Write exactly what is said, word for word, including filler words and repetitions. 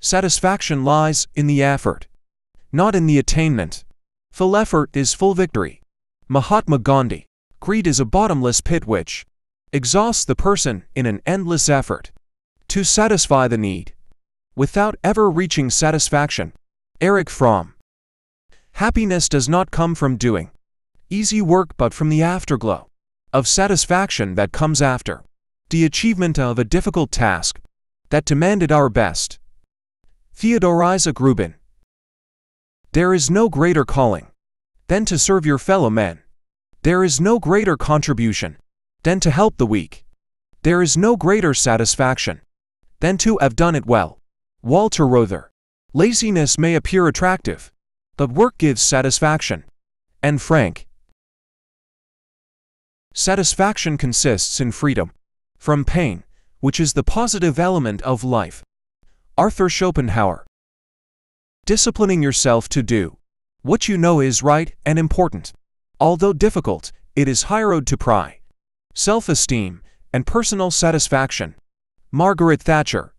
Satisfaction lies in the effort, not in the attainment. Full effort is full victory. Mahatma Gandhi. Greed is a bottomless pit which exhausts the person in an endless effort to satisfy the need, without ever reaching satisfaction. Erich Fromm. Happiness does not come from doing easy work but from the afterglow of satisfaction that comes after the achievement of a difficult task that demanded our best. Theodore Isaac Rubin. There is no greater calling than to serve your fellow man. There is no greater contribution than to help the weak. There is no greater satisfaction than to have done it well. Walter Reuther. Laziness may appear attractive, but work gives satisfaction. Anne Frank. Satisfaction consists in freedom from pain, which is the positive element of life. Arthur Schopenhauer. Disciplining yourself to do what you know is right and important. Although difficult, it is high road to pride, self-esteem, and personal satisfaction. Margaret Thatcher.